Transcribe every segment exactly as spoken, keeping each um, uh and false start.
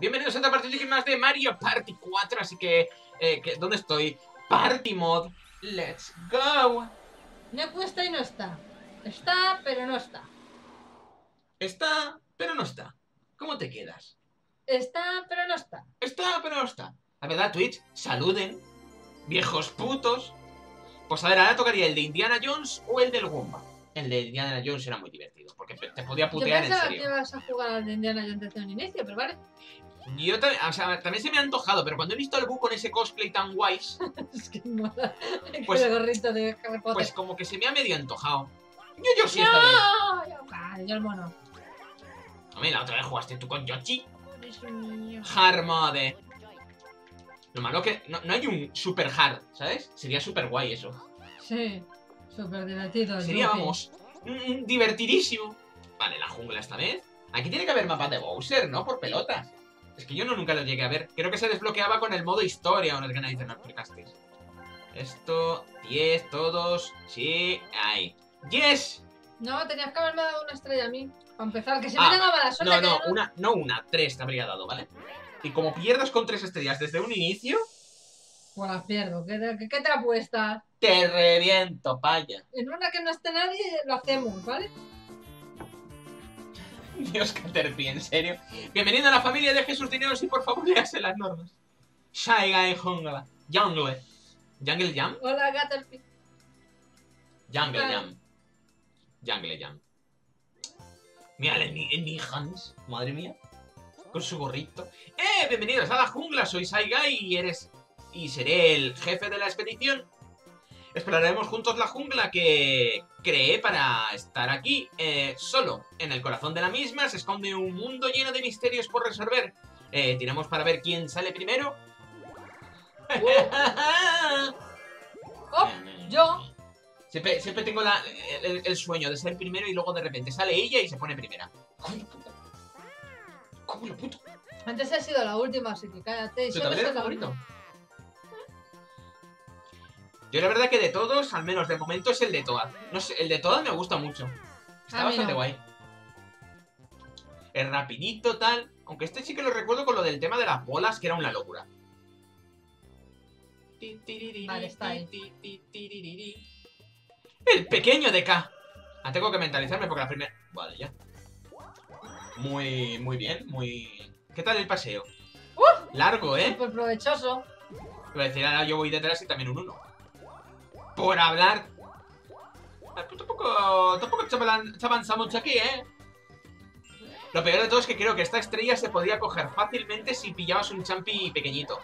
Bienvenidos a otra partida más de Mario Party cuatro. Así que, eh, que ¿dónde estoy? Party Mod, let's go. No cuesta y no está. Está, pero no está. Está, pero no está. ¿Cómo te quedas? Está, pero no está. Está, pero no está. La verdad, Twitch, saluden. Viejos putos. Pues a ver, ahora tocaría el de Indiana Jones o el del Goomba. El de Indiana Jones era muy divertido, porque te podía putear en serio. Yo pensaba que ibas a jugar al de Indiana Jones desde un inicio, pero vale. Yo también, o sea, también se me ha antojado, pero cuando he visto al Buu con ese cosplay tan guays... es que mola. Pues, el gorrito de Harry Potter. Pues como que se me ha medio antojado. Yo, yo sí, no, esta vez. Yo, vale, yo el mono. Hombre, la otra vez jugaste tú con Yoshi. Hard mode. Lo malo que no, no hay un super hard, ¿sabes? Sería super guay eso. Sí. Súper divertido. Sería, Luigi, vamos, mm, divertidísimo. Vale, la jungla esta vez. Aquí tiene que haber mapas de Bowser, ¿no? Por pelotas. Es que yo no nunca lo llegué a ver. Creo que se desbloqueaba con el modo historia o no es que nadie te lo explicasteis. Esto, diez, todos. Sí, ahí. ¡Yes! No, tenías que haberme dado una estrella a mí. Para empezar, que se ah, me tenga mala suerte. No, no, no, una, no una, tres te habría dado, ¿vale? Y como pierdas con tres estrellas desde un inicio... Pues las pierdo. ¿Qué te, qué te apuestas? Te reviento, paya. En una que no esté nadie lo hacemos, ¿vale? Dios, Caterpie, en serio. Bienvenido a la familia de Jesús Dineros y por favor léase las normas. Shy Guy Jungle. Jungle. Jungle Jam. Hola, Caterpie. Jungle Hola. Jam. Jungle Jam. Mira, el, el, el Hans. Madre mía. Con su gorrito. ¡Eh! Bienvenidos a la jungla. Soy Shy Guy y eres... y seré el jefe de la expedición. Exploraremos juntos la jungla que creé para estar aquí. Eh, solo, en el corazón de la misma se esconde un mundo lleno de misterios por resolver. Eh, tiramos para ver quién sale primero. Uh. oh, yo. Siempre, siempre tengo la, el, el sueño de ser primero y luego de repente sale ella y se pone primera. ¡Coño, puto! ¡Coño, puto! Antes he sido la última, así que cállate. ¿Tu tablero favorito? Yo la verdad que de todos, al menos de momento, es el de Toad. No sé, el de Toad me gusta mucho. Está bastante no. guay. Es rapidito, tal. Aunque este sí que lo recuerdo con lo del tema de las bolas, que era una locura. Vale, está ahí. El pequeño de K. Ah, tengo que mentalizarme porque la primera... Vale, ya. Muy, muy bien, muy... ¿Qué tal el paseo? Uh, Largo, ¿eh? Súper provechoso. Voy a decir, ahora yo voy detrás y también un uno. Por hablar. Tampoco, tampoco avanzamos aquí, ¿eh? Lo peor de todo es que creo que esta estrella se podía coger fácilmente si pillabas un champi pequeñito.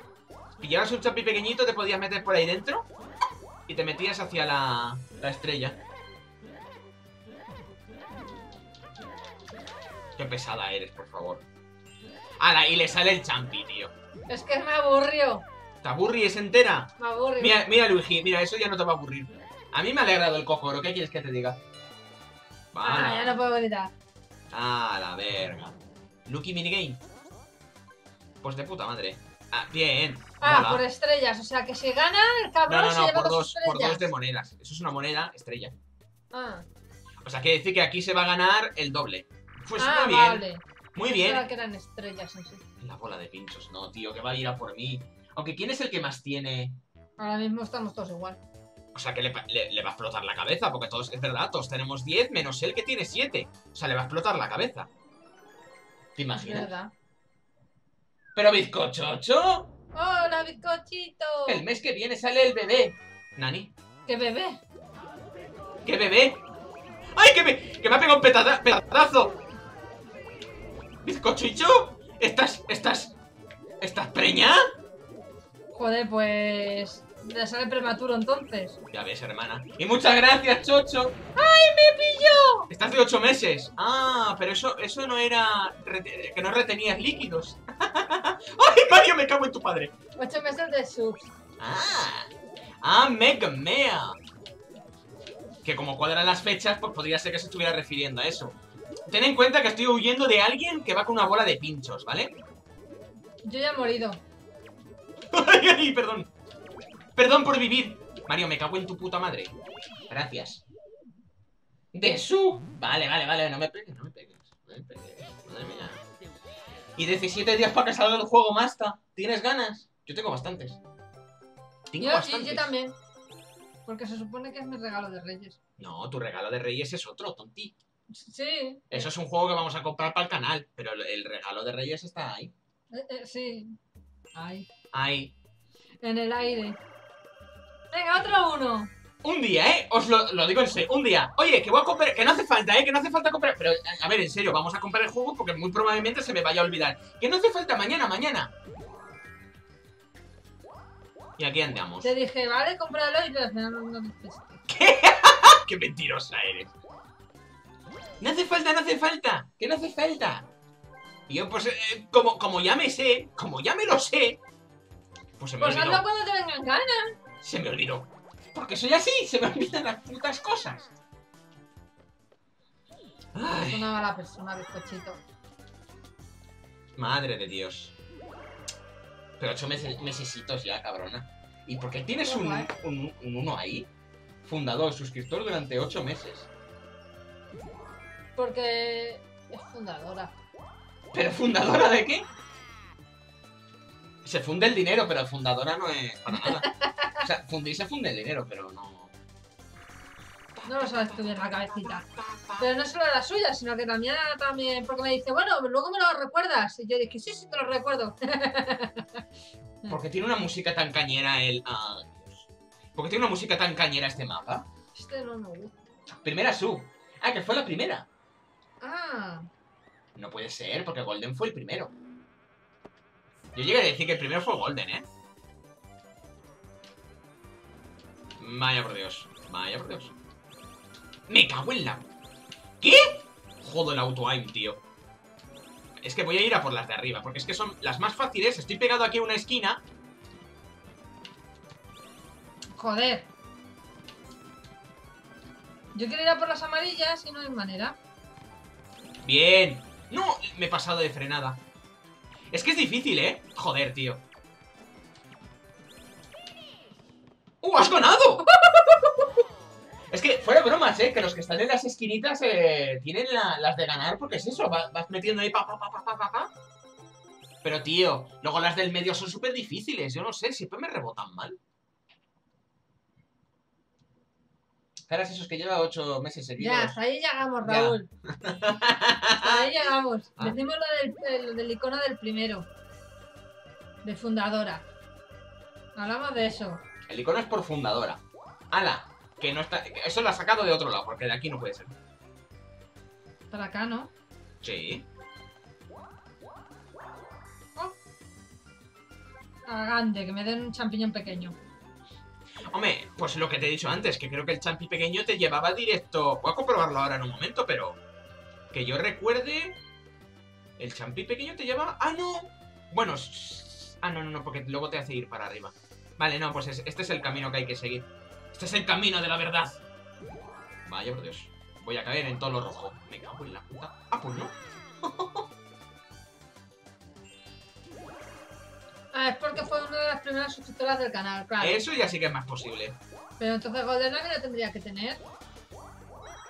Pillabas un champi pequeñito, te podías meter por ahí dentro y te metías hacia la, la estrella. Qué pesada eres, por favor. ¡Hala! Y le sale el champi, tío. Es que me aburrió. ¿Te aburries entera? Me aburre. Mira, mira, Luigi, mira, eso ya no te va a aburrir. A mí me ha alegrado el cojoro, ¿qué quieres que te diga? Vale. Ah, ya no puedo gritar. Ah, la verga. Lucky minigame. Pues de puta madre. Ah, bien. Ah, mola. Por estrellas, o sea, que si gana el cabrón no, no, no, se lleva por dos estrellas. Por dos de monedas. Eso es una moneda estrella. Ah. O sea, quiere decir que aquí se va a ganar el doble. Pues ah, muy vale. bien. Muy bien. Pensaba que eran estrellas, en sí. La bola de pinchos, no, tío, que va a ir a por mí. Aunque, ¿quién es el que más tiene? Ahora mismo estamos todos igual. O sea, que le, le, le va a explotar la cabeza, porque todos, es verdad, todos tenemos diez menos él que tiene siete. O sea, le va a explotar la cabeza. ¿Te imaginas? Es verdad. Pero bizcochocho. ¡Hola, bizcochito! El mes que viene sale el bebé. Nani. ¿Qué bebé? ¿Qué bebé? ¡Ay, que me, que me ha pegado un petada, pedazo! ¿Bizcochito? ¿Estás, estás, estás preña? Joder, pues... le sale prematuro entonces. Ya ves, hermana. Y muchas gracias, Chocho. ¡Ay, me pilló! Estás de ocho meses. Ah, pero eso, eso no era... que no retenías líquidos. ¡Ay, Mario, me cago en tu padre! Ocho meses de subs. Ah. Ah, mega mea. Que como cuadran las fechas, pues podría ser que se estuviera refiriendo a eso. Ten en cuenta que estoy huyendo de alguien que va con una bola de pinchos, ¿vale? Yo ya he morido. Ay, ay, perdón. Perdón por vivir. Mario, me cago en tu puta madre. Gracias. De su. Vale, vale, vale. No me pegues, no me pegues. No me pegues. Madre mía. Y diecisiete días para que salga el juego, Masta. ¿Tienes ganas? Yo tengo bastantes. Tengo yo, bastantes. Sí, yo también. Porque se supone que es mi regalo de Reyes. No, tu regalo de Reyes es otro, tonti. Sí. Eso es un juego que vamos a comprar para el canal, pero el regalo de Reyes está ahí. Eh, eh, sí. Ahí. Ahí. En el aire. Venga, otro uno. Un día, ¿eh? Os lo, lo digo en serio. Un día. Oye, que voy a comprar... Que no hace falta, ¿eh? Que no hace falta comprar... Pero, a ver, en serio, vamos a comprar el juego porque muy probablemente se me vaya a olvidar. Que no hace falta mañana, mañana. Y aquí andamos. Te dije, vale, cómpralo y al final no lo dijiste. ¿Qué? ¡Qué mentirosa eres! No hace falta, no hace falta. Que no hace falta. Y yo, pues, eh, como, como ya me sé, como ya me lo sé... Pues se me pues olvidó. Pues hazlo cuando te vengan ganas. Se me olvidó. Porque soy así, se me olvidan las putas cosas. Es una mala persona, bizcochito. Madre de Dios. Pero ocho meses, mesesitos ya, cabrona. ¿Y por qué tienes un uno un, un, un ahí? Fundador, suscriptor durante ocho meses. Porque es fundadora. ¿Pero fundadora de qué? Se funde el dinero, pero fundadora no es para nada. O sea, fundir se funde el dinero, pero no... No lo sabes tú bien la cabecita. Pero no solo la suya, sino que la mía también... Porque me dice, bueno, luego me lo recuerdas. Y yo dije, sí, sí, te lo recuerdo. Porque tiene una música tan cañera el... Ah, Dios. Porque tiene una música tan cañera este mapa. Este no me gusta. Primera sub. Ah, que fue la primera. Ah. No puede ser, porque Golden fue el primero. Yo llegué a decir que el primero fue Golden, ¿eh? Vaya por Dios. Vaya por Dios. ¡Me cago en la... ¿Qué? Joder, el auto-aim, tío. Es que voy a ir a por las de arriba, porque es que son las más fáciles. Estoy pegado aquí a una esquina. Joder. Yo quiero ir a por las amarillas y no hay manera. Bien. No, me he pasado de frenada. Es que es difícil, ¿eh? Joder, tío. ¡Uh, has ganado! Es que, fuera bromas, ¿eh? Que los que están en las esquinitas eh, tienen la, las de ganar porque es eso. Vas, vas metiendo ahí pa, pa, pa, pa, pa, pa. Pero, tío, luego las del medio son súper difíciles. Yo no sé, siempre me rebotan mal. Caras esos que lleva ocho meses seguidos. Ya, hasta ahí llegamos, Raúl. Hasta ahí llegamos. Ah. Decimos lo del, lo del icono del primero. De fundadora. Hablamos de eso. El icono es por fundadora. ¡Hala! Que no está. Eso lo ha sacado de otro lado, porque de aquí no puede ser. Para acá, ¿no? Sí. Oh. Agante, que me den un champiñón pequeño. Hombre, pues lo que te he dicho antes, que creo que el champi pequeño te llevaba directo... Voy a comprobarlo ahora en un momento, pero... Que yo recuerde... El champi pequeño te lleva... ¡Ah, no! Bueno... Ah, no, no, no, porque luego te hace ir para arriba. Vale, no, pues es, este es el camino que hay que seguir. Este es el camino de la verdad. Vaya, por Dios. Voy a caer en todo lo rojo. Me cago en la puta. Ah, pues no. Ah, es porque fue una de las primeras suscriptoras del canal, claro. Eso ya sí que es más posible. Pero entonces Golden Nugget lo tendría que tener.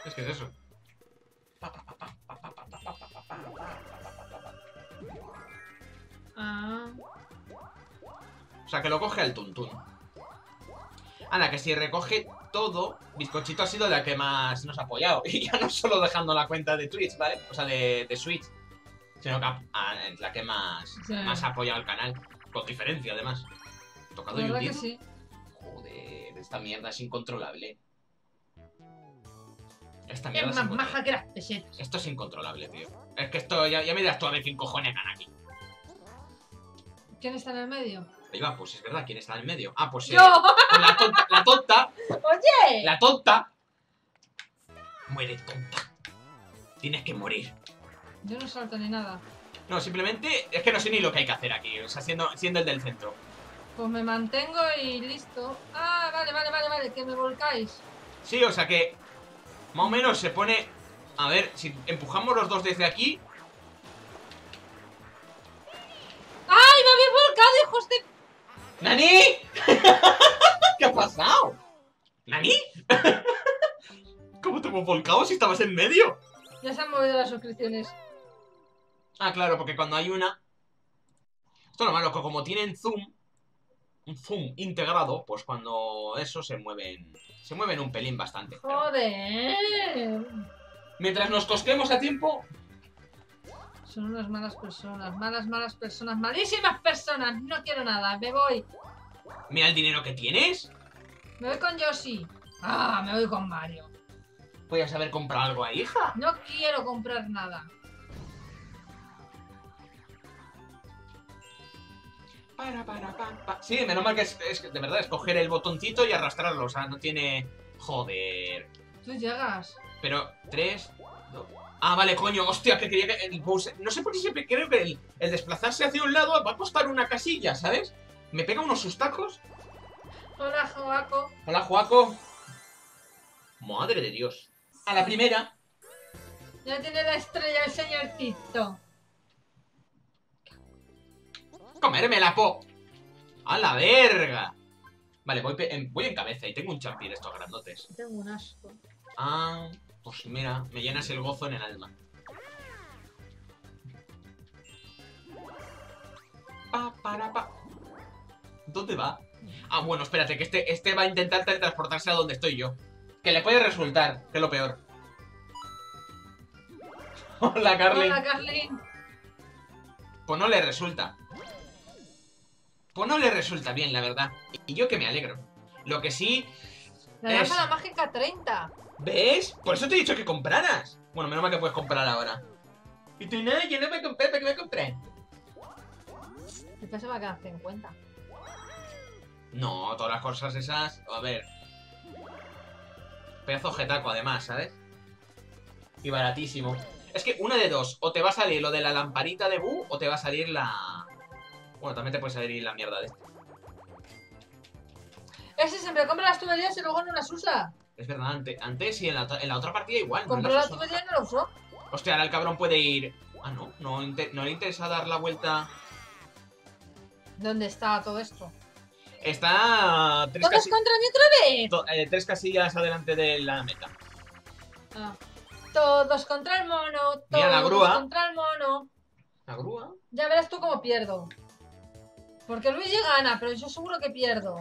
Es que es eso. Ah. O sea, que lo coge al tuntún. Anda, que si recoge todo, Bizcochito ha sido la que más nos ha apoyado. Y ya no solo dejando la cuenta de Twitch, ¿vale? O sea, de, de Switch. Sino que a, a, la que más, sí. más ha apoyado al canal. Con diferencia, además. Tocado YouTube. Sí. Joder, esta mierda es incontrolable. Esta mierda es más maja que las pesetas. Esto es incontrolable, tío. Es que esto ya, ya me dirás tú a ver quién cojones gana aquí. ¿Quién está en el medio? Ahí va, pues es verdad, ¿quién está en el medio? Ah, pues sí. Eh, pues la tonta, la tonta. Oye. La tonta. Muere, tonta. Tienes que morir. Yo no salto ni nada. No, simplemente es que no sé ni lo que hay que hacer aquí. O sea, siendo, siendo el del centro. Pues me mantengo y listo. Ah, vale, vale, vale, vale, que me volcáis. Sí, o sea que más o menos se pone... A ver, si empujamos los dos desde aquí... ¡Ay, me habéis volcado, hijos de... ¡Nani! ¿Qué ha pasado? ¿Nani? ¿Cómo te hemos volcado si estabas en medio? Ya se han movido las suscripciones. Ah, claro, porque cuando hay una... Esto es lo malo, que como tienen zoom, un zoom integrado, pues cuando eso se mueven... Se mueven un pelín bastante. ¡Joder! Pero... Mientras nos cosquemos a tiempo... Son unas malas personas, malas, malas personas, malísimas personas. No quiero nada, me voy. Mira el dinero que tienes. Me voy con Yoshi. Ah, me voy con Mario. ¿Podrías haber comprado algo ahí, hija? No quiero comprar nada. Para, para, para, para. Sí, menos mal que es, es de verdad, es coger el botoncito y arrastrarlo. O sea, no tiene... Joder. Tú llegas. Pero, tres, dos... Ah, vale, coño, hostia, que quería que el Bowser... No sé por qué siempre creo que el, el desplazarse hacia un lado va a costar una casilla, ¿sabes? Me pega unos sustacos. Hola, Joaco. Hola, Joaco. Madre de Dios. A la primera. Ya tiene la estrella el señorcito. Comerme la po. A la verga. Vale, voy, en, voy en cabeza y tengo un champi de estos grandotes. Tengo un asco. Ah... Pues mira, me llenas el gozo en el alma. Pa, para, pa. ¿Dónde va? Ah, bueno, espérate, que este, este va a intentar teletransportarse a donde estoy yo. Que le puede resultar, que es lo peor. Hola, Carlin. Hola, Carlin. Pues no le resulta. Pues no le resulta bien, la verdad. Y yo que me alegro. Lo que sí... La es... llama la mágica treinta. ¿Ves? Por eso te he dicho que compraras. Bueno, menos mal que puedes comprar ahora. Y tú, no, yo no voy a comprar, ¿para qué voy a comprar? El peso va a quedar cincuenta. No, todas las cosas esas... A ver... Pedazo jetaco, además, ¿sabes? Y baratísimo. Es que una de dos. O te va a salir lo de la lamparita de Buu, o te va a salir la... Bueno, también te puede salir la mierda de este. Ese siempre compra las tuberías y luego no las usa. Es verdad, antes, antes y en la, en la otra partida igual. Compró la tubería y no la usó. Hostia, ahora el cabrón puede ir... Ah, no, no, no le interesa dar la vuelta... ¿Dónde está todo esto? Está... Tres ¿Todos casi... contra mí otra vez? Eh, tres casillas adelante de la meta. Ah. Todos contra el mono, todos Mira, la grúa. contra el mono. ¿La grúa? Ya verás tú cómo pierdo. Porque Luigi gana, pero yo seguro que pierdo.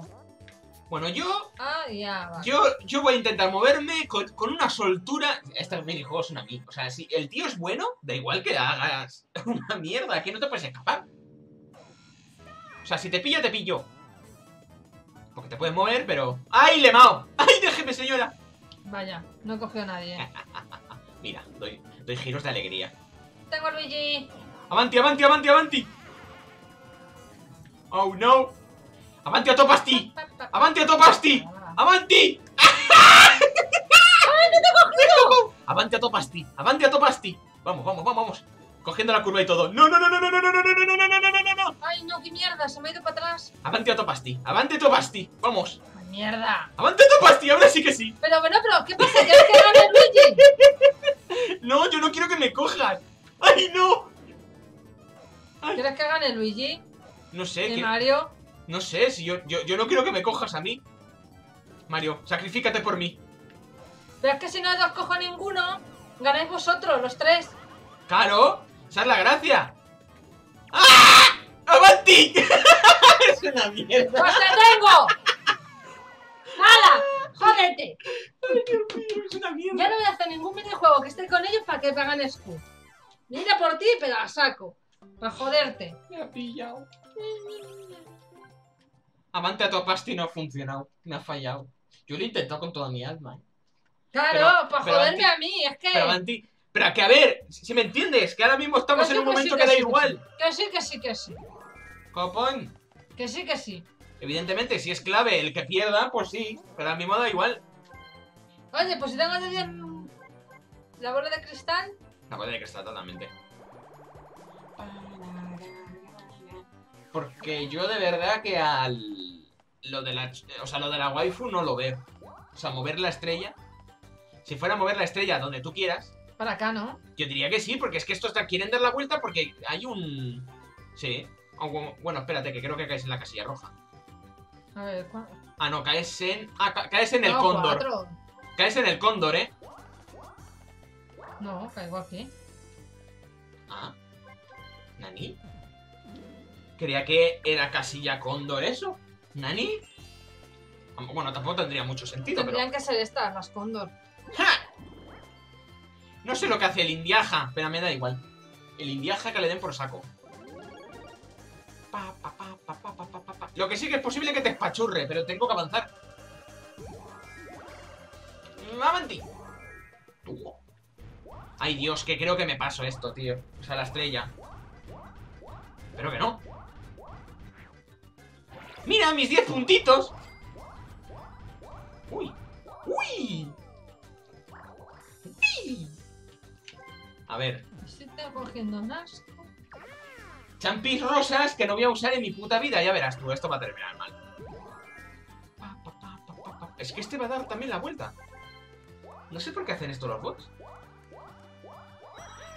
Bueno, yo, ah, ya, vale. yo yo voy a intentar moverme con, con una soltura. Este minijuego es una mierda. O sea, si el tío es bueno, da igual que hagas una mierda, que no te puedes escapar. O sea, si te pillo, te pillo. Porque te puedes mover, pero... ¡Ay, le he mao! ¡Ay, déjeme, señora! Vaya, no he cogido a nadie. Mira, doy, doy giros de alegría. Tengo a Luigi. ¡Avanti, avanti, avanti, avanti! ¡Oh, no! ¡Avanti a Topasti! ¡Avanti a Topasti! ¡Avanti! ¡Ay, no te he cogido! ¡Avanti a Topasti! ¡Avanti a Topasti! Vamos, vamos, vamos, vamos. Cogiendo la curva y todo. ¡No, no, no, no, no, no, no, no, no, no, no, no, no! ¡Ay, no, qué mierda! Se me ha ido para atrás. ¡Avanti a Topasti! ¡Avanti a Topasti! ¡Vamos! ¡Mierda! ¡Avanti a Topasti! ¡Ahora sí que sí! Pero, bueno, pero, ¿qué pasa? ¿Quieres que gane Luigi? No, yo no quiero que me cojas. ¡Ay, no! ¿Quieres que gane Luigi? No sé. ¿Y Mario? No sé, si yo, yo, yo no quiero que me cojas a mí. Mario, sacrifícate por mí. Pero es que si no os cojo a ninguno, ganáis vosotros, los tres. ¡Claro! ¡Esa es la gracia! ¡Ah! ¡Avanti! ¡Es una mierda! ¡Pues la tengo! ¡Hala! ¡Jódete! ¡Ay, Dios mío! ¡Es una mierda! Ya no voy a hacer ningún videojuego que esté con ellos para que paganes tú. Mira por ti, pero la saco. Para joderte. Me ha pillado. Amante a Topasti no ha funcionado, me ha fallado. Yo lo he intentado con toda mi alma. ¿eh? Claro, para joderme a mí, es que... Pero, Avanti, pero que a ver, si me entiendes, que ahora mismo estamos que en sí, un que momento sí, que, que da sí, igual. Que sí, que sí, que sí. Copón. Que sí, que sí. Evidentemente, si es clave el que pierda, pues sí, pero ahora mismo da igual. Oye, pues si tengo de... la bola de cristal... La bola de cristal, totalmente. Porque yo de verdad que al... Lo de la... O sea, lo de la waifu no lo veo. O sea, mover la estrella... Si fuera a mover la estrella donde tú quieras... Para acá, ¿no? Yo diría que sí, porque es que estos quieren dar la vuelta porque hay un... Sí. Bueno, espérate, que creo que caes en la casilla roja. A ver, ¿cuál? Ah, no, caes en... Ah, ca caes en el no, cóndor. Cuatro. Caes en el cóndor, ¿eh? No, caigo aquí. Ah. ¿Nani? Creía que era casilla cóndor eso. ¿Nani? Bueno, tampoco tendría mucho sentido, Tendrían pero... que ser estas, las cóndor. ¡Ja! No sé lo que hace el indiaja, pero me da igual. El indiaja que le den por saco. Pa, pa, pa, pa, pa, pa, pa, pa. Lo que sí que es posible que te espachurre, pero tengo que avanzar. ¡Avanti! Ay, Dios, que creo que me paso esto, tío. O sea, la estrella. Pero que no. ¡Mira, mis diez puntitos! ¡Uy! ¡Uy! ¡Uy! A ver. Se está cogiendo un asco. Champis rosas que no voy a usar en mi puta vida. Ya verás tú, esto va a terminar mal. Pa, pa, pa, pa, pa, pa. Es que este va a dar también la vuelta. No sé por qué hacen esto los bots.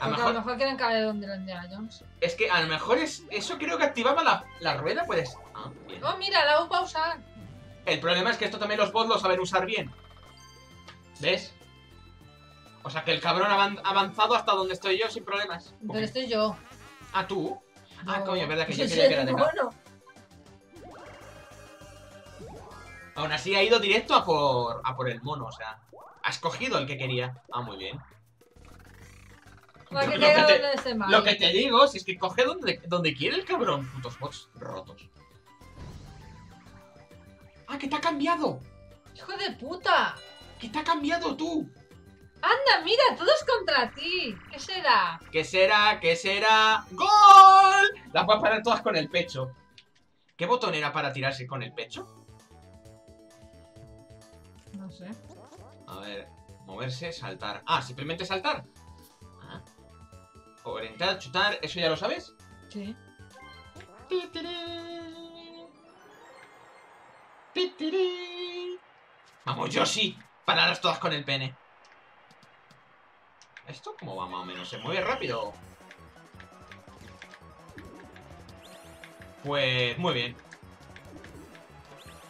A, mejor... a lo mejor quieren caer donde los Indiana Jones. Es que a lo mejor es... Eso creo que activaba la, la rueda, puedes... Ah, bien. Oh, mira, la voy a usar. El problema es que esto también los bots lo saben usar bien. ¿Ves? O sea que el cabrón ha avanzado hasta donde estoy yo sin problemas. Pero okay. Estoy yo. ¿Ah, tú? No. Ah, coño, es verdad que yo quería que era de acá. Bueno. Aún así ha ido directo a por, a por el mono, o sea... Has cogido el que quería. Ah, muy bien. Lo que, lo, que te, lo que te digo, si es que coge donde, donde quiere el cabrón. Putos bots rotos. ¡Ah, que te ha cambiado! ¡Hijo de puta! ¡Que te ha cambiado tú! ¡Anda, mira! ¡Todos contra ti! ¿Qué será? ¿Qué será? ¿Qué será? ¡Gol! Las voy a parar todas con el pecho. ¿Qué botón era para tirarse con el pecho? No sé. A ver, moverse, saltar. Ah, simplemente saltar. Ah. Orientar, chutar, ¿eso ya lo sabes? Sí. Vamos, Yoshi. Pararos todas con el pene. ¿Esto cómo va más o menos? ¿Se mueve rápido? Pues muy bien.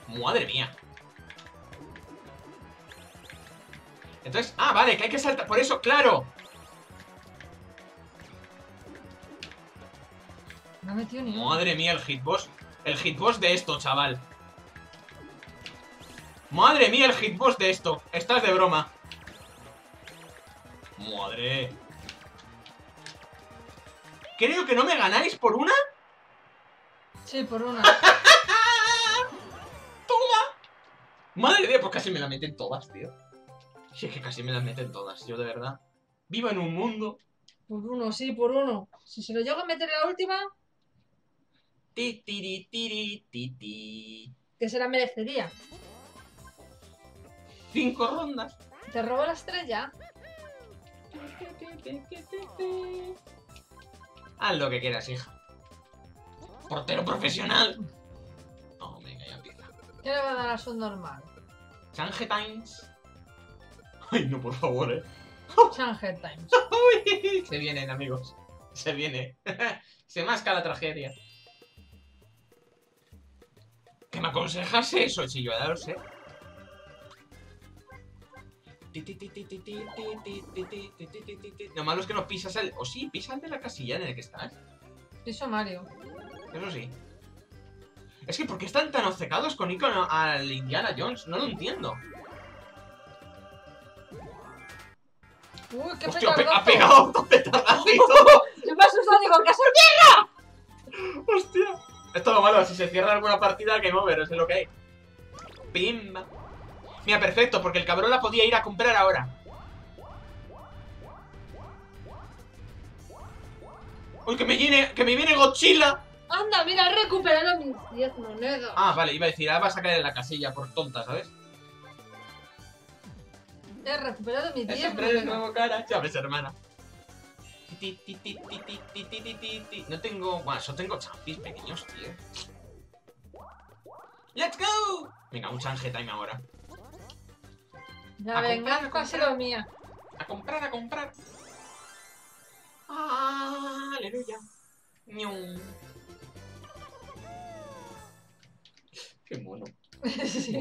¡Madre mía! Entonces... Ah, vale, que hay que saltar. Por eso, claro. No me tío ni... Madre mía, el hitbox. El hitbox de esto, chaval. Madre mía, el hitbox de esto. Estás de broma. Madre. Creo que no me ganáis por una. Sí, por una. Toma. Madre mía, pues casi me la meten todas, tío. Si es que casi me las meten todas, yo de verdad. Vivo en un mundo. Por uno, sí, por uno. Si se lo llego a meter en la última. Ti, ti, ti, ti, ti. Que se la merecería. Cinco rondas. Te robo la estrella. Haz lo que quieras, hija. Portero profesional. Oh, venga, ya empieza. ¿Qué le va a dar a su normal? Change Times. Ay, no, por favor, eh. Change Times. Se vienen, amigos. Se viene. Se masca la tragedia. ¿Qué me aconsejas eso, chillo? Ya lo sé. Lo malo es que no pisas el... O sí, pisas de la casilla en la que estás. Piso Mario. Eso sí. Es que ¿por qué están tan obcecados con icono al Indiana Jones? No lo entiendo. Uy, qué hostia, pe ha pegado dos petadas y todo. Yo me he asustado, digo, ¡que se cierra! Hostia. Esto es lo malo, si se cierra alguna partida, game over, eso es lo que hay. Pimba. Mira, perfecto, porque el cabrón la podía ir a comprar ahora. Uy, que me viene, que me viene Godzilla. Anda, mira, he recuperado mis diez monedas. Ah, vale, iba a decir, ahora vas a caer en la casilla por tonta, ¿sabes? He recuperado mis diez monedas. Nuevo cara, chaves, hermana. No tengo... Bueno, yo tengo champis pequeños, tío. ¡Let's go! Venga, un change time ahora. La venganza ha sido mía. A comprar, a comprar. Ah, aleluya. ¡Nium! Qué mono. Sí.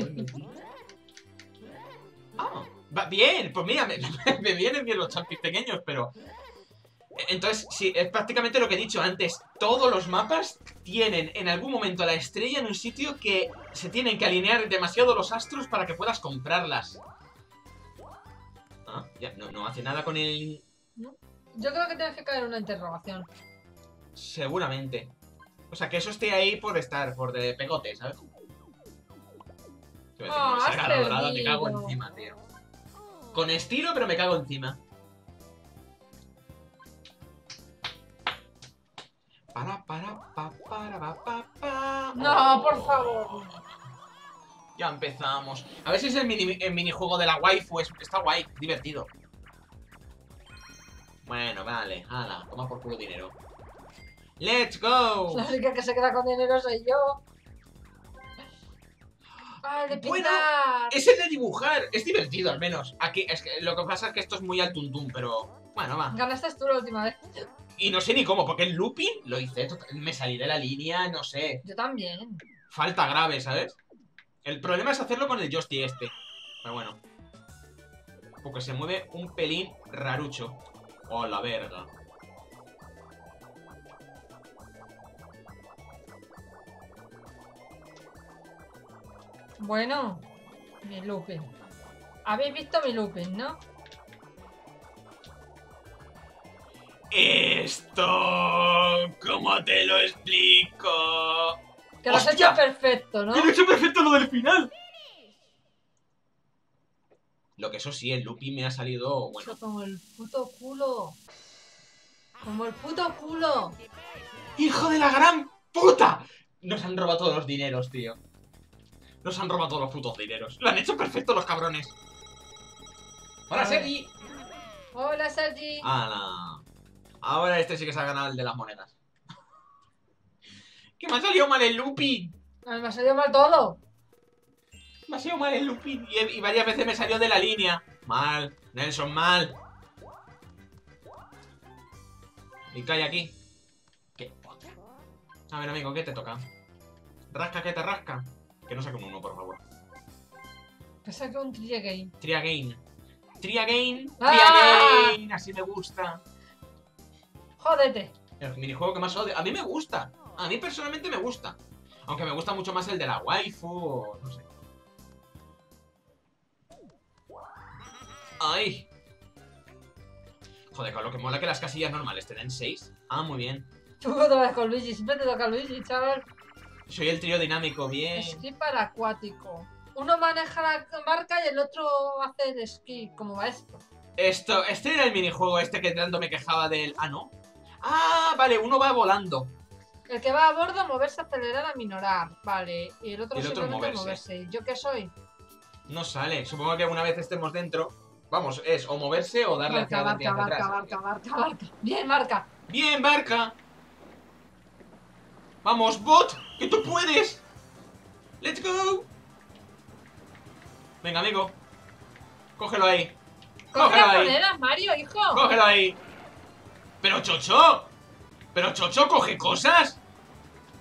Ah, va bien. Pues mira, me, me vienen bien los champis pequeños, pero entonces, sí, es prácticamente lo que he dicho antes. Todos los mapas tienen en algún momento la estrella en un sitio que se tienen que alinear demasiado los astros para que puedas comprarlas. Ah, ya, no, no hace nada con el... Yo creo que tienes que caer una interrogación. Seguramente. O sea, que eso esté ahí por estar, por de pegote, ¿sabes? Te voy a decir, esa cara dorada, me cago encima, tío. Con estilo, pero me cago encima. Para, para, pa, para, pa, pa, pa. No, por favor. Ya empezamos. A ver si es el, mini, el minijuego de la waifu. Está guay, divertido. Bueno, vale, ala, toma por culo dinero. ¡Let's go! La única que se queda con dinero soy yo. Ah, de pintar. Bueno, es el de dibujar. Es divertido, al menos. Aquí, es que, lo que pasa es que esto es muy al tuntum, pero... Bueno, va. Ganaste tú la última vez. Y no sé ni cómo, porque el looping lo hice. Me salí de la línea, no sé. Yo también. Falta grave, ¿sabes? El problema es hacerlo con el joystick este. Pero bueno. Porque se mueve un pelín rarucho. ¡Oh, la verga! Bueno, mi looping. Habéis visto mi looping, ¿no? Esto... ¿Cómo te lo explico? Que lo has hecho perfecto, ¿no? Que lo he hecho perfecto lo del final. Lo que eso sí, el looping me ha salido... Bueno. Como el puto culo. Como el puto culo. ¡Hijo de la gran puta! Nos han robado todos los dineros, tío. Nos han robado todos los putos dineros. Lo han hecho perfecto los cabrones. ¡Hola, Sergi! ¡Hola, Sergi! ¡Hala! Ahora este sí que se ha ganado el de las monedas. ¡Que me ha salido mal el looping! Me ha salido mal todo. Me ha sido mal el looping y, y varias veces me salió de la línea. Mal, Nelson, mal. Y cae aquí. ¿Qué? A ver, amigo, ¿qué te toca? Rasca, que te rasca. Que no saque un uno, por favor. Que saque un tri again. Tri again. Tri again. Tri again. ¡Ah! Así me gusta. Jódete. El minijuego que más odio. A mí me gusta. A mí personalmente me gusta. Aunque me gusta mucho más el de la waifu o no sé. ¡Ay! Joder, con lo que mola que las casillas normales te den seis. Ah, muy bien. Tú otra vez con Luigi, siempre te toca Luigi, chaval. Soy el trío dinámico, bien. Esquí para acuático. Uno maneja la barca y el otro hace el esquí. ¿Cómo va esto? Esto, este era el minijuego este que tanto me quejaba del... Ah, no. Ah, vale, uno va volando. El que va a bordo, moverse, acelerar, aminorar. Vale, y el otro, y el otro simplemente moverse. moverse. ¿Yo qué soy? No sale, supongo que una vez estemos dentro... Vamos, es o moverse o darle hacia adelante, hacia atrás. Marca, marca, marca. Bien, marca. Bien, marca. Vamos, bot, que tú puedes. Let's go. Venga, amigo. Cógelo ahí. Cógelo Coge ahí. Monedas, Mario, hijo. Cógelo ahí. Pero chocho. Pero chocho, coge cosas.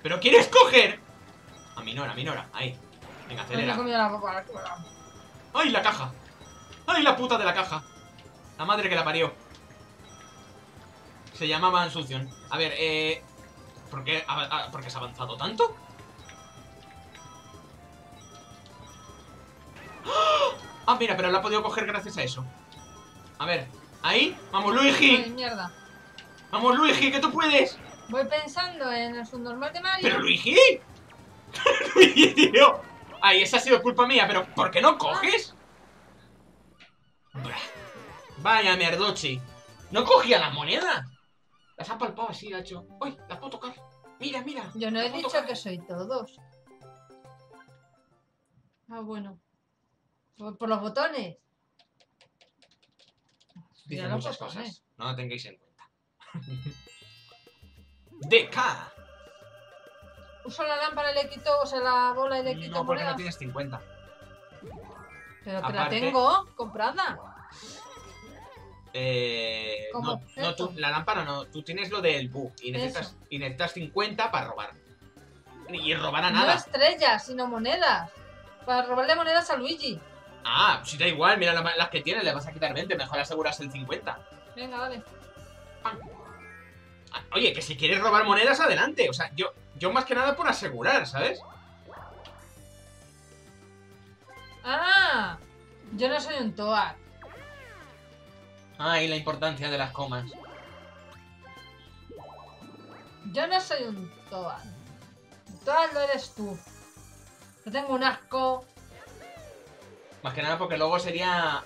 Pero quieres coger. A minora, a minora. Ahí. Venga, acelera. Ay, la ropa, la Ay, la caja. ¡Ay, la puta de la caja! La madre que la parió. Se llamaba Mansución. A ver, eh... ¿Por qué, a, a, ¿por qué se ha avanzado tanto? ¡Oh! Ah, mira, pero la ha podido coger gracias a eso. A ver, ahí. ¡Vamos, Luigi! Ay, mierda. ¡Vamos, Luigi, que tú puedes! Voy pensando en el subnormal de Mario. ¡Pero, Luigi! ¡Luigi, tío! Ay, esa ha sido culpa mía, pero ¿por qué no coges? Vaya merdochi. No cogía las monedas. Las ha palpado así, gacho. Uy, las puedo tocar. Mira, mira. Yo no he dicho tocar. Que soy todos. Ah, bueno. Por, por los botones. Dicen ya muchas cosas. Poner. No lo tengáis en cuenta. D K. Uso la lámpara y le quito, o sea, la bola y le quito. No, porque monedas. No tienes cincuenta. Pero que la tengo comprada. Eh, no, no tú, la lámpara no. Tú tienes lo del Buu y necesitas, y necesitas cincuenta para robar. Y robar a nada. No estrellas, sino monedas. Para robarle monedas a Luigi. Ah, si da igual, mira las que tienes, le vas a quitar veinte. Mejor aseguras el cincuenta. Venga, vale. Pan. Oye, que si quieres robar monedas, adelante. O sea, yo, yo más que nada por asegurar, ¿sabes? Ah, yo no soy un Toad. Ah, y la importancia de las comas. Yo no soy un Toad. Toad lo eres tú. Yo tengo un asco. Más que nada porque luego sería...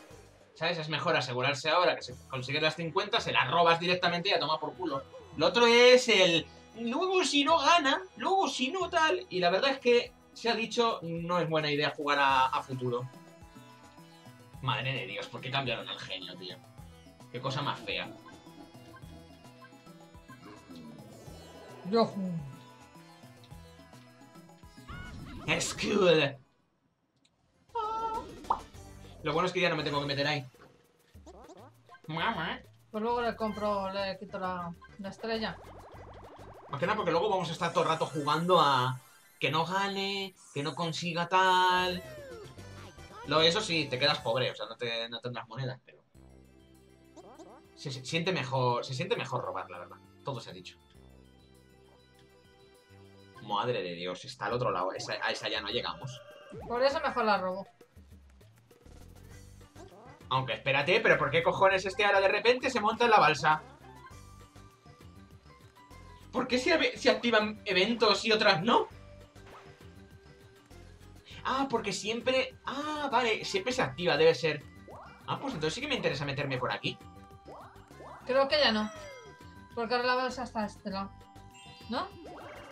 ¿Sabes? Es mejor asegurarse ahora que si consigues las cincuenta, se las robas directamente y a tomar por culo. Lo otro es el... Luego si no gana, luego si no tal... Y la verdad es que, se ha dicho, no es buena idea jugar a, a futuro. Madre de Dios, ¿por qué cambiaron el genio, tío? Qué cosa más fea. Yohu. Es cool. Lo bueno es que ya no me tengo que meter ahí. Pues luego le compro, le quito la, la estrella. Más que nada porque luego vamos a estar todo el rato jugando a... Que no gane, que no consiga tal... Lo, eso sí, te quedas pobre, o sea, no, te, no tendrás monedas, pero... Se, se, siente mejor, se siente mejor robar, la verdad. Todo se ha dicho. Madre de Dios, está al otro lado. Esa, a esa ya no llegamos. Por eso mejor la robo. Aunque espérate, pero ¿por qué cojones este ahora de repente se monta en la balsa? ¿Por qué se, se activan eventos y otras no? Ah, porque siempre... Ah, vale, siempre se activa, debe ser. Ah, pues entonces sí que me interesa meterme por aquí. Creo que ya no. Porque ahora la balsa está a este lado, ¿no?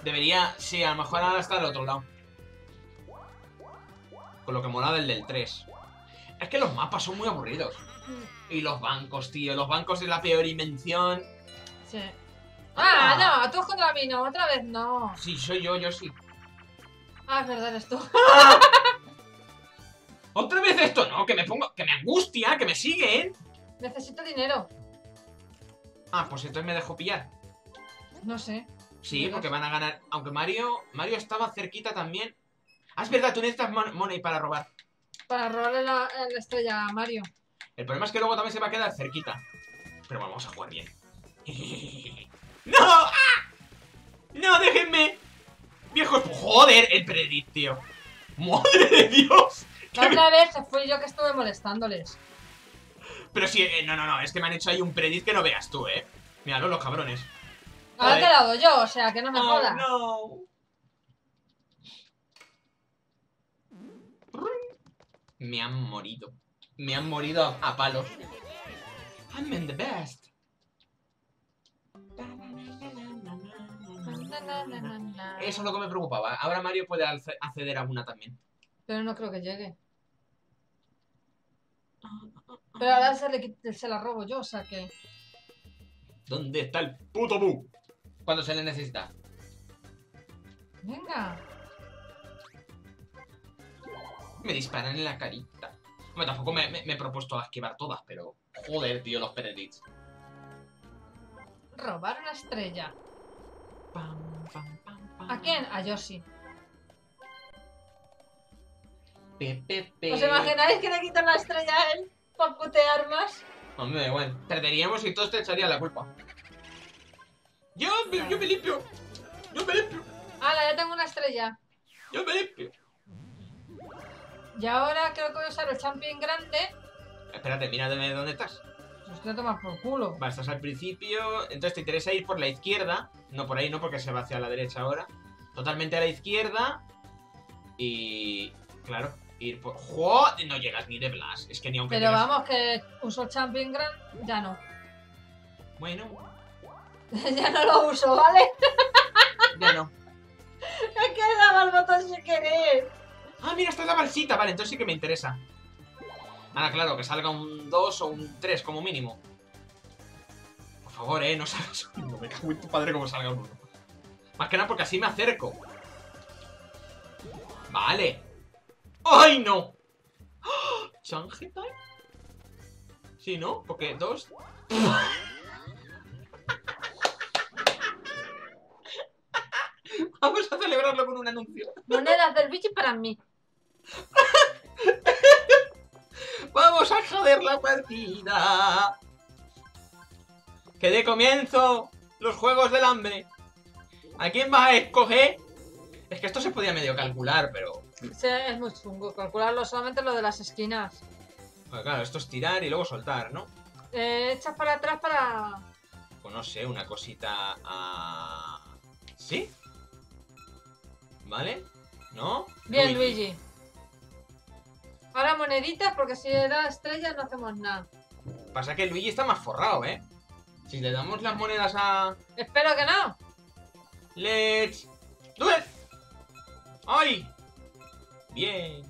Debería... Sí, a lo mejor ahora está al otro lado. Con lo que molaba el del tres. Es que los mapas son muy aburridos. Y los bancos, tío. Los bancos es la peor invención. Sí. ¡Ah, ah no! Tú contra mí no, otra vez no. Sí, soy yo, yo sí. Ah, es verdad, eres tú. ¡Ah! Otra vez esto, no, que me pongo... Que me angustia, que me siguen. Necesito dinero. Ah, pues entonces me dejo pillar. No sé. Sí, porque van a ganar... Aunque Mario... Mario estaba cerquita también. Ah, es verdad, tú necesitas mon money para robar. Para robarle la, la estrella a Mario. El problema es que luego también se va a quedar cerquita. Pero bueno, vamos a jugar bien. ¡No! ¡Ah! ¡No, déjenme! ¡Viejos! ¡Joder! El predict, tío. ¡Madre de Dios! La otra vez fui yo que estuve molestándoles. Pero sí, eh, no, no, no. Es que me han hecho ahí un predict que no veas tú, eh. Míralo, los cabrones. Ahora te he dado yo, o sea, que no me oh, jodas. No. Me han morido. Me han morido a, a palos. I'm in the best. Eso es lo que me preocupaba. Ahora Mario puede acceder a una también. Pero no creo que llegue. Pero ahora se, le, se la robo yo, o sea que... ¿Dónde está el puto Buu? Cuando se le necesita. Venga. Me disparan en la carita. Bueno, tampoco me, me, me he propuesto a esquivar todas, pero... Joder, tío, los predicts. Robar una estrella. Pam, pam, pam, pam. ¿A quién? A Yoshi. Pe, pe, pe. ¿Os imagináis que le quitan la estrella a él? Para putear más. Hombre, bueno, perderíamos y todos te echarían la culpa. Yo, claro. yo me limpio. Yo me limpio. Ala, ya tengo una estrella. Yo me limpio. Y ahora creo que voy a usar el champion grande. Espérate, mira dónde estás. Os quiero tomar por culo. Va, estás al principio. Entonces te interesa ir por la izquierda. No por ahí, no, porque se va hacia la derecha ahora. Totalmente a la izquierda. Y... Claro, ir por... ¡Joder! No llegas ni de Blas. Es que ni aunque... Pero llegas... vamos, que uso el champion grande. Ya no. Bueno. Ya no lo uso, ¿vale? Ya no. Es que he dado el botón sin querer. Ah, mira, esta es la balsita. Vale, entonces sí que me interesa. Ahora, claro, que salga un dos o un tres como mínimo. Por favor, eh, no salgas un uno. Me cago en tu padre como salga un uno. Más que nada porque así me acerco. Vale. ¡Ay, no! ¿Change time? Sí, ¿no? Porque dos... Vamos a celebrarlo con un anuncio. Monedas del bicho para mí. ¡Vamos a joder la partida! ¡Que dé comienzo los juegos del hambre. ¿A quién vas a escoger? Es que esto se podía medio calcular, pero... Sí, es muy chungo calcularlo, solamente lo de las esquinas. Pues claro, esto es tirar y luego soltar, ¿no? Eh, echas para atrás para... Pues no sé, una cosita a... ¿Sí? ¿Vale? ¿No? Bien, Luigi. Luigi. Ahora moneditas, porque si le da estrellas no hacemos nada. Pasa que Luigi está más forrado, ¿eh? Si le damos las monedas a... Espero que no. Let's do it. ¡Ay! Bien.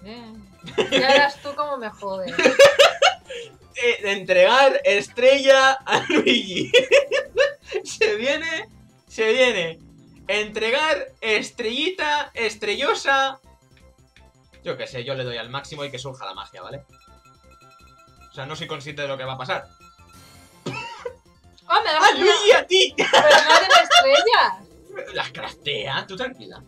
Bien. Ya verás tú cómo me jodes. eh, entregar estrella a Luigi. Se viene, se viene. Entregar estrellita, estrellosa. Yo qué sé, yo le doy al máximo y que surja la magia, ¿vale? O sea, no soy consciente de lo que va a pasar. ¡Oh, me das una... Luigi, a ti! ¡Pero no de las estrellas! Las craftea, tú tranquila.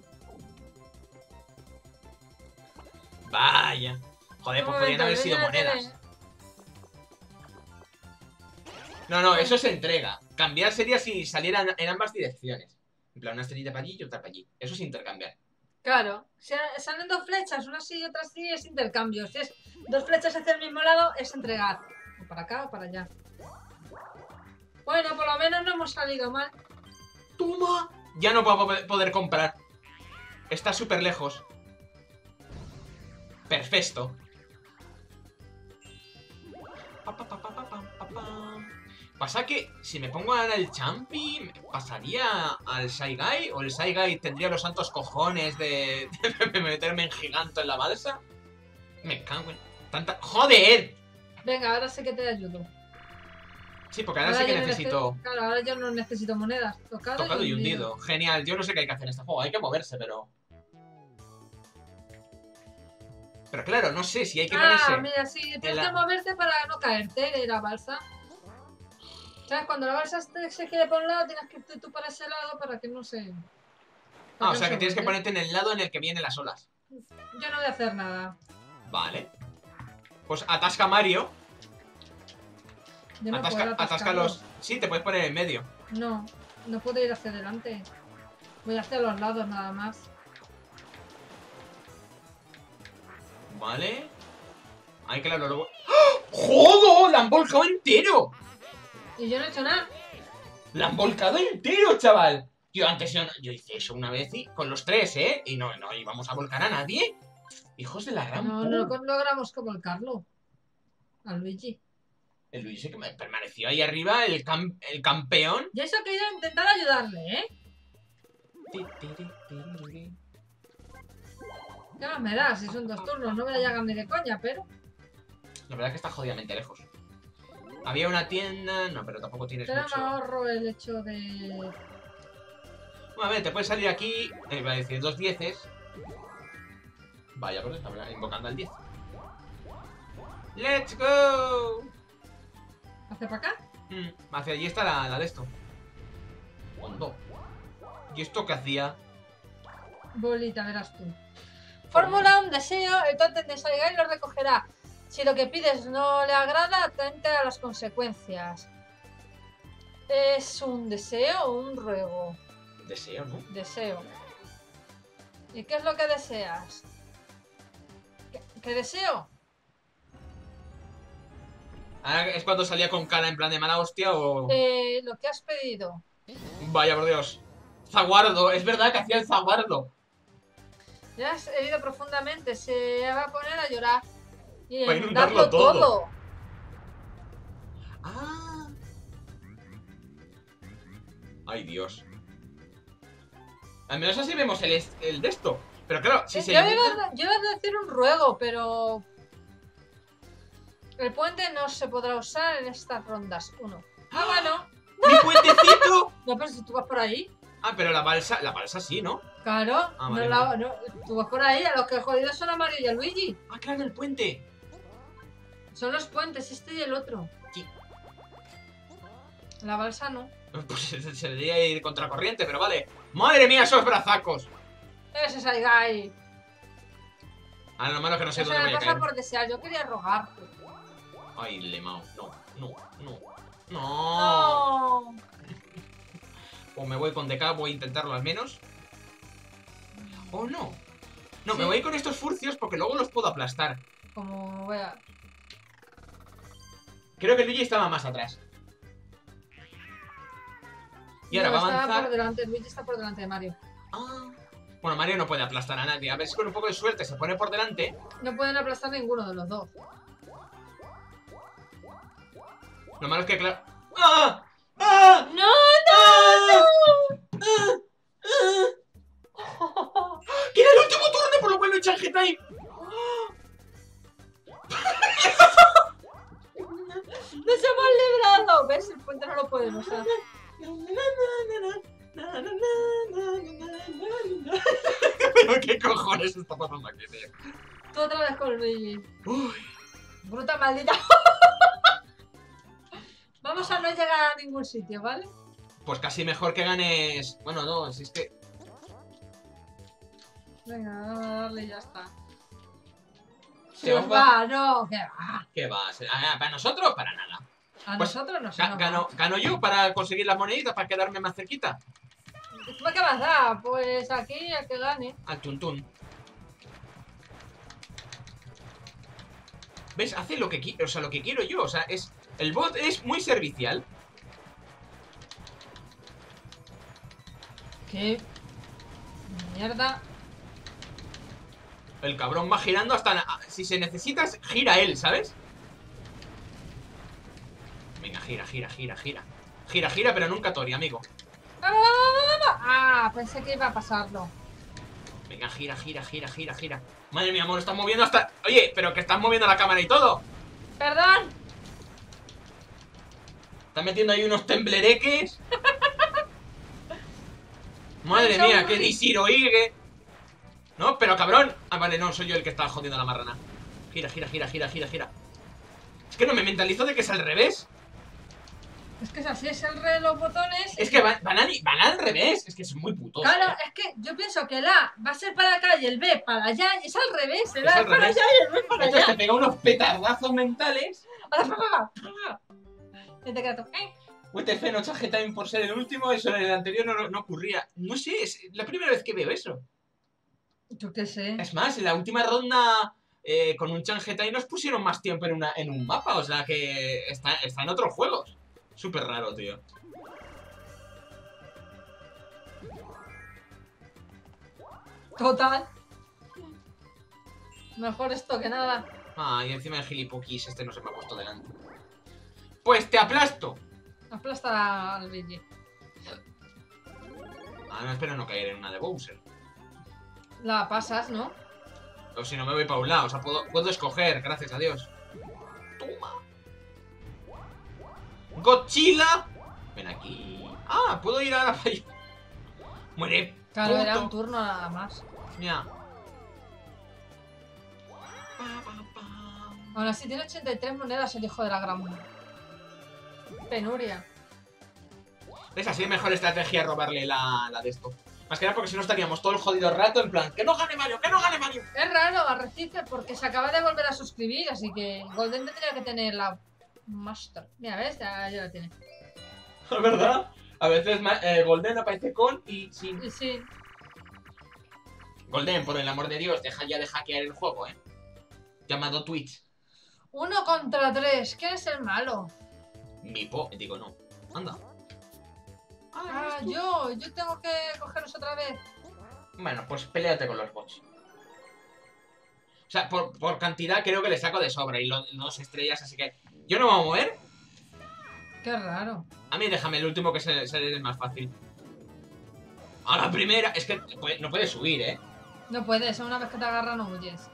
Vaya. Joder, pues podrían haber sido monedas. No, no, eso se entrega. Cambiar sería si salieran en ambas direcciones. En plan, una estrellita para allí y otra para allí. Eso es intercambiar. Claro, si salen dos flechas, una sí y otra sí, es intercambio. Si es dos flechas hacia el mismo lado, es entregar. O para acá o para allá. Bueno, por lo menos no hemos salido mal. ¡Toma! Ya no puedo poder comprar. Está súper lejos. Perfecto. Pasa que si me pongo ahora el champi, pasaría al Shy Guy, o el Shy Guy tendría los santos cojones de, de meterme en gigante en la balsa. Me cago en tanta... ¡Joder! Venga, ahora sé que te ayudo. Sí, porque ahora, ahora sé que necesito... Necesito... Claro, ahora yo no necesito monedas. Tocado, Tocado y, hundido. y hundido. Genial, yo no sé qué hay que hacer en este juego. Hay que moverse, pero... Pero claro, no sé si hay que moverse. Ah, mira, sí, tienes la... que moverte para no caerte de la balsa. ¿Sabes? Cuando la balsa se quiere por un lado, tienes que irte tú para ese lado para que no se... Ah, o sea que tienes que ponerte en el lado en el que vienen las olas. Yo no voy a hacer nada. Vale. Pues atasca a Mario. No atasca, atasca los... Sí, te puedes poner en medio. No, no puedo ir hacia adelante. Voy hacia los lados nada más. Vale. Ay, claro, luego... ¡Oh! ¡Jodo! ¡La han volcado entero! Y yo no he hecho nada. ¡La han volcado entero, chaval! Yo antes yo, yo hice eso una vez y con los tres, ¿eh? Y no, no íbamos a volcar a nadie. Hijos de la gran... No, no logramos que volcarlo. A Luigi. El Luigi que permaneció ahí arriba, el, cam el campeón. Y eso que yo he intentado ayudarle, ¿eh? ¿Qué más me da? Si son dos turnos, no me la llegan ni de coña, pero... La verdad es que está jodidamente lejos. Había una tienda... No, pero tampoco tienes pero mucho... Pero me ahorro el hecho de... Bueno, a ver, te puedes salir aquí... Eh, iba a decir dos dieces. Vaya, pues está invocando al diez. ¡Let's go! ¿Hacia para acá? Mm, hacia allí está la, la de esto. ¿Cuándo? ¿Y esto qué hacía? Bolita, verás tú. Fórmula un deseo, el tótem de Shy Guy lo recogerá. Si lo que pides no le agrada, atente a las consecuencias. ¿Es un deseo o un ruego? Deseo, ¿no? Deseo. ¿Y qué es lo que deseas? ¿Qué, qué deseo? Ahora es cuando salía con cara en plan de mala hostia o... Eh, lo que has pedido. Vaya por Dios. Zaguardo, es verdad que hacía el zaguardo. Le has herido profundamente, se va a poner a llorar. Y a inundarlo todo. todo. Ah. Ay, Dios. Al menos así vemos el, el de esto. Pero claro, si es, se yo, inunda... iba a, yo iba a decir un ruego, pero... El puente no se podrá usar en estas rondas. Uno. ¡Ah, bueno! ¡Mi puentecito! No, pero si tú vas por ahí. Ah, pero la balsa, la balsa sí, ¿no? Claro, ah, vale, no la, no, tú vas por ahí, a los que jodidos son a Mario y a Luigi. Ah, claro, el puente. Son los puentes, este y el otro. Sí. La balsa no. Pues se debería ir contracorriente, pero vale. ¡Madre mía, esos brazacos! Ese es Shy Guy. Ah, lo malo es que no sé dónde voy a caer. Eso me pasa por desear, yo quería rogar. Ay, lemao, no, no, no, no. No. O me voy con D K, voy a intentarlo al menos. Oh, no. No, sí. Me voy con estos furcios porque luego los puedo aplastar. Como vea. Creo que Luigi estaba más atrás. Y no, ahora va a avanzar. Por delante, Luigi está por delante de Mario. Ah. Bueno, Mario no puede aplastar a nadie. A ver si con un poco de suerte se pone por delante. No pueden aplastar ninguno de los dos. Lo malo es que, claro. ¡Ah! ¡Ah! ¡No, no! ¡Ah! ¡No! ¡Ah! ¡Ah! ¡Oh! ¡Que era el último turno! Por lo cual no he hecho el G-Time. ¡Oh! ¡Nos hemos librado! ¿Ves? El puente no lo pueden usar. Pero qué cojones está pasando aquí, tío. Tú otra vez con Luigi. Uy. Bruta maldita. Vamos a no llegar a ningún sitio, ¿vale? Pues casi mejor que ganes... Bueno, no, si es que... Venga, vamos a darle y ya está. ¿Se os va? No, ¿qué va? ¿Qué va? ¿Para nosotros? Para nada. A pues nosotros no ga gano, gano yo para conseguir las moneditas, para quedarme más cerquita. ¿Qué más da? Pues aquí, al que gane. Al tuntún. ¿Ves? Hace lo que, qui o sea, lo que quiero yo. O sea, es... El bot es muy servicial. ¿Qué? Mierda. El cabrón va girando hasta... Si se necesitas, gira él, ¿sabes? Venga, gira, gira, gira, gira. Gira, gira, pero nunca Tori, amigo. ¡Vamos, vamos, vamos! Ah, pensé que iba a pasarlo. Venga, gira, gira, gira, gira, gira. Madre mía, amor, estás moviendo hasta... Oye, pero que estás moviendo la cámara y todo. Perdón. Estás metiendo ahí unos temblereques. Madre mía, qué disiroigue. No, pero cabrón. Ah, vale, no, soy yo el que está jodiendo a la marrana. Gira, gira, gira, gira, gira, gira. Es que no me mentalizo de que es al revés. Es que es así, es el re de los botones. Es que van, van, al, van al revés, es que es muy puto. Claro, eh. es que yo pienso que el A va a ser para acá y el B para allá. Y es al revés, el es A es para allá y el B para Entonces allá. Te pega unos petardazos mentales. Y te queda todo. U T F no charge time por ser el último, eso en el anterior no, no ocurría. No sé, es la primera vez que veo eso. Yo qué sé. Es más, en la última ronda... Eh, con un change time nos pusieron más tiempo en, una, en un mapa, o sea que está, está en otros juegos. Súper raro, tío. Total. Mejor esto que nada. Ah, y encima el gilipoquis este no se me ha puesto delante. Pues te aplasto. Aplasta al Luigi. Ah, no, espero no caer en una de Bowser. La pasas, ¿no? O si no me voy para un lado, o sea, puedo, puedo escoger, gracias a Dios. Toma. Godzilla. Ven aquí. Ah, puedo ir a la falla. Muere. Claro, era un turno nada más. Mira. Ahora sí, tiene ochenta y tres monedas el hijo de la gran penuria. Es así, mejor estrategia robarle la, la de esto. Más que nada porque si no estaríamos todo el jodido rato en plan ¡que no gane Mario! ¡Que no gane Mario! Es raro, Arrecife, porque se acaba de volver a suscribir, así que Golden tendría que tener la Master. Mira, ¿ves? Ya, ya la tiene. Es verdad. A veces eh, Golden aparece con y sin. Sí. sí. Golden, por el amor de Dios, deja ya de hackear el juego, ¿eh? Llamado Twitch. Uno contra tres. ¿Quién es el malo? Mi po... Digo, no. Anda. Ah, ah yo, yo tengo que cogeros otra vez. Bueno, pues peleate con los bots. O sea, por, por cantidad creo que le saco de sobra. Y lo, dos estrellas, así que... ¿Yo no me voy a mover? Qué raro. A mí déjame el último que se, se le es más fácil. A la primera... Es que pues, no puedes subir, ¿eh? No puedes, una vez que te agarra no huyes.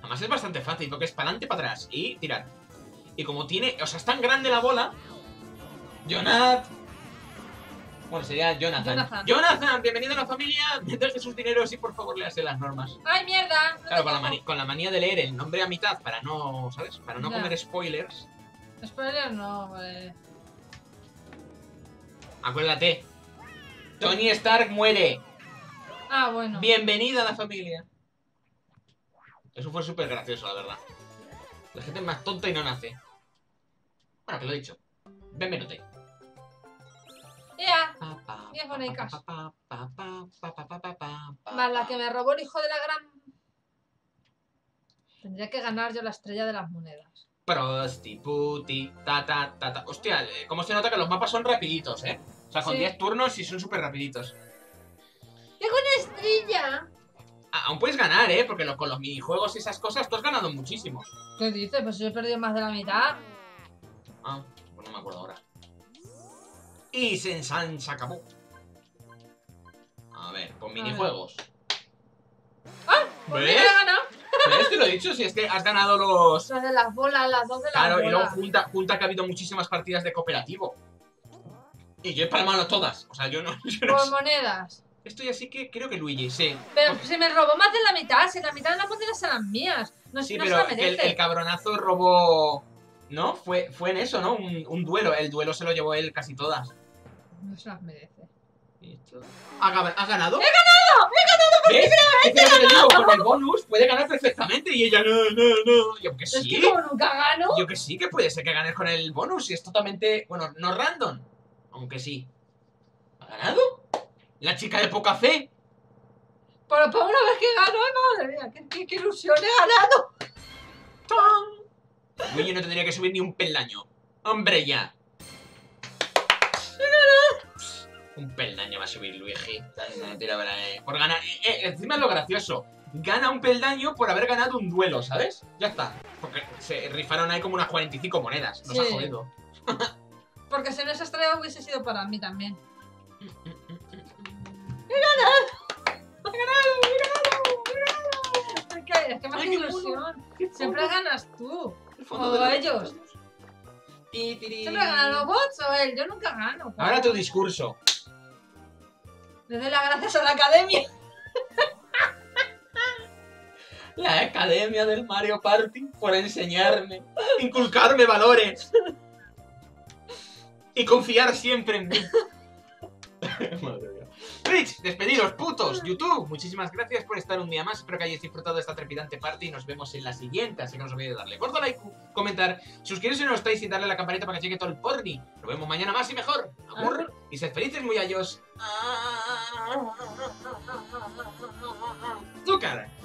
Además es bastante fácil, porque es para adelante, para atrás. Y tirar. Y como tiene... O sea, es tan grande la bola... Jonathan. Bueno, sería Jonathan. Jonathan, Jonathan bienvenido a la familia. Me deje sus dineros y por favor léase las normas. ¡Ay, mierda! No claro, con la, mani con la manía de leer el nombre a mitad para no, ¿sabes? Para no, no. comer spoilers. Spoilers no, vale. Acuérdate. Tony Stark muere. Ah, bueno. Bienvenida a la familia. Eso fue súper gracioso, la verdad. La gente es más tonta y no nace. Bueno, que lo he dicho. Bienvenido. ¡Ea! Mira, bonecas. Más la que me robó el hijo de la gran... Tendría que ganar yo la estrella de las monedas. Prostiputi, ta, ta, ta, ta. Hostia, cómo se nota que los mapas son rapiditos, ¿eh? O sea, con sí. diez turnos y son súper rapiditos. ¡Tengo una estrella! Ah, aún puedes ganar, ¿eh? Porque lo, con los minijuegos y esas cosas tú has ganado muchísimo. ¿Qué dices? Pues yo he perdido más de la mitad. Ah, pues no me acuerdo ahora. Y se ensancha, acabó. A ver, con minijuegos. ¡Ah! Pues ¿ves? ¿Ves? Te lo he dicho, si es que has ganado los... Las de las bolas, las dos de las claro, bolas. Claro, y luego junta, junta que ha habido muchísimas partidas de cooperativo. Y yo he palmado todas. O sea, yo no... Yo no por sé. Monedas. Estoy así que creo que Luigi, sí. Pero se me robó más de la mitad. Si la mitad de las monedas eran mías. No, sí, no pero se la merece. El, el cabronazo robó... ¿No? Fue, fue en eso, ¿no? Un, un duelo. El duelo se lo llevó él casi todas. No se las merece. ¿Ha ganado? ¿Has ganado? ¡He ganado! ¡He ganado por primera vez! Digo, con el bonus puede ganar perfectamente y ella no, no, no. Yo que sí. Es que como nunca gano. Yo que sí, que puede ser que ganes con el bonus y es totalmente, bueno, no random. Aunque sí. ¿Ha ganado? La chica de poca fe. Pero para una vez que gano, madre mía, qué, qué, qué ilusión, he ganado. ¡Tan! Uy, yo no tendría que subir ni un peldaño. Hombre, ya. Un peldaño va a subir Luigi. Por ganar. Eh, encima es lo gracioso. Gana un peldaño por haber ganado un duelo, ¿sabes? Ya está. Porque se rifaron ahí como unas cuarenta y cinco monedas. Nos sí. ha jodido. Porque si no esa estrella hubiese sido para mí también. ¡He ganado! ¡He ganado! ¡He ganado! ¡He ganado! Es que me hace ilusión. Siempre ganas tú. O ellos. ¿Siempre ganan los bots o él? Yo nunca gano. Pues. Ahora tu discurso. Le doy las gracias a la academia. La academia del Mario Party por enseñarme, inculcarme valores y confiar siempre en mí. Madre mía. Twitch, despediros, putos. YouTube, muchísimas gracias por estar un día más. Espero que hayáis disfrutado de esta trepidante parte y nos vemos en la siguiente. Así que no os olvidéis de darle gordo like, comentar, suscribiros si no lo estáis y darle a la campanita para que llegue todo el porni. Nos vemos mañana más y mejor. Amor y sed felices, muy a ellos. Tu cara.